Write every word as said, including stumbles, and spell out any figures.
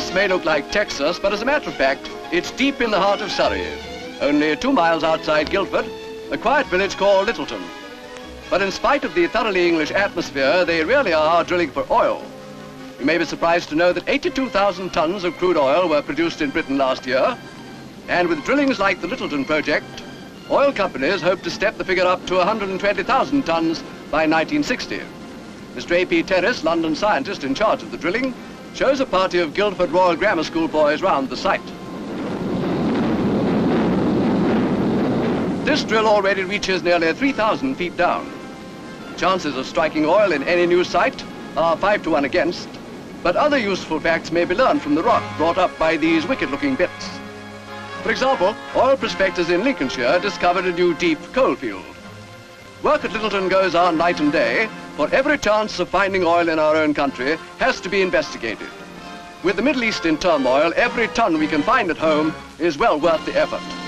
This may look like Texas, but as a matter of fact, it's deep in the heart of Surrey, only two miles outside Guildford, a quiet village called Littleton. But in spite of the thoroughly English atmosphere, they really are drilling for oil. You may be surprised to know that eighty-two thousand tons of crude oil were produced in Britain last year, and with drillings like the Littleton project, oil companies hope to step the figure up to one hundred twenty thousand tons by nineteen sixty. Mister A P Terris, London scientist in charge of the drilling, shows a party of Guildford Royal Grammar School boys round the site. This drill already reaches nearly three thousand feet down. Chances of striking oil in any new site are five to one against, but other useful facts may be learned from the rock brought up by these wicked-looking bits. For example, oil prospectors in Lincolnshire discovered a new deep coal field. Work at Littleton goes on night and day, for every chance of finding oil in our own country has to be investigated. With the Middle East in turmoil, every ton we can find at home is well worth the effort.